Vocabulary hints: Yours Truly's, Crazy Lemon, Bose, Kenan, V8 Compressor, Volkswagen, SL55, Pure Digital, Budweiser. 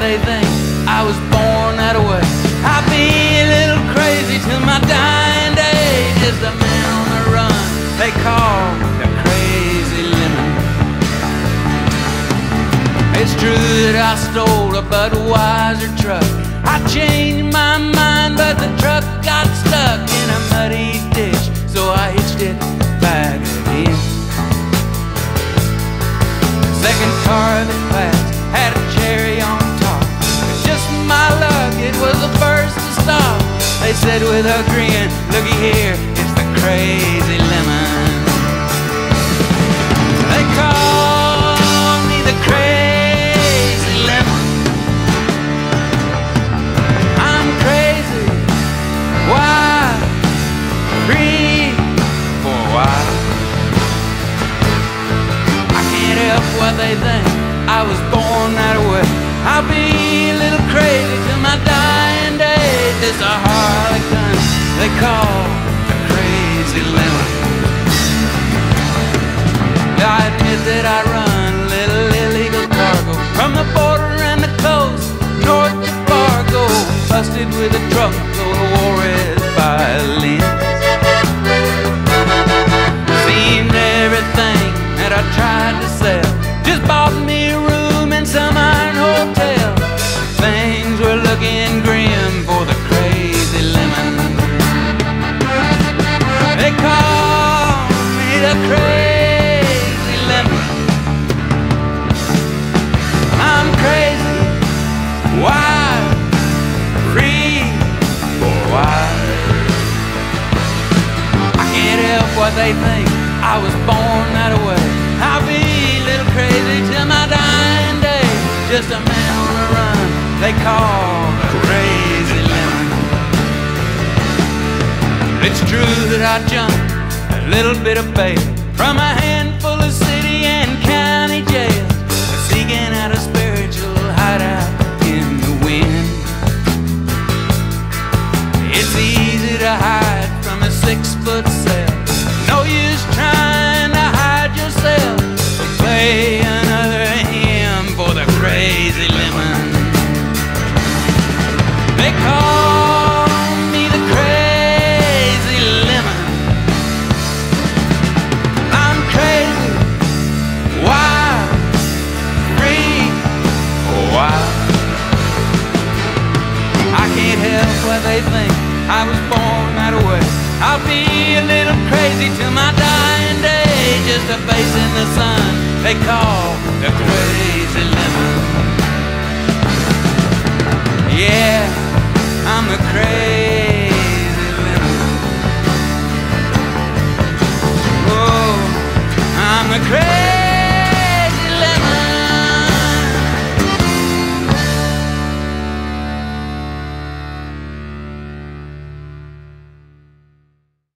why they think I was born that way. I'll be a little crazy till my dying day. Just a man on the run they call the Crazy Lemon. It's true that I stole a Budweiser truck. I changed my mind, but the truck got stuck in a muddy ditch, so I hitched it back again. Second car that passed had a cherry on top. It's just my luck, it was the first to stop. They said with a grin, "Looky here, it's the Crazy Lemon." They call me the Crazy Lemon. I'm crazy. Why? Free for a while. I can't help what they think. I was born that way. I'll be a little crazy till my dying day. This a harlequin they call the Crazy Lemon. I admit that I run a little illegal cargo from the border and the coast, north to Fargo. Busted with a drunk old warhead violin. Seemed everything that I tried to sell just bought me some iron hotel. Things were looking grim for the Crazy Lemon. They call me the Crazy Lemon. I'm crazy, wild, free for a while. I can't help what they think. I was born that way. I'll be a little crazy till my dying day. Just a man on the run they call the Crazy Lemon. It's true that I jumped a little bit of bail from a handful of city and county jails, seeking out a spiritual hideout in the wind. It's easy to hide from a 6-foot cell. No use trying to hide yourself. Play another hymn for the Crazy Lemon. They call me the Crazy Lemon. I'm crazy, wild, free, wild. I can't help what they think. I was born that way. I'll be a little crazy till my dying day. Just a face in the sun they call the Crazy Lemon. Yeah, I'm the Crazy Lemon. Oh, I'm the Crazy Lemon.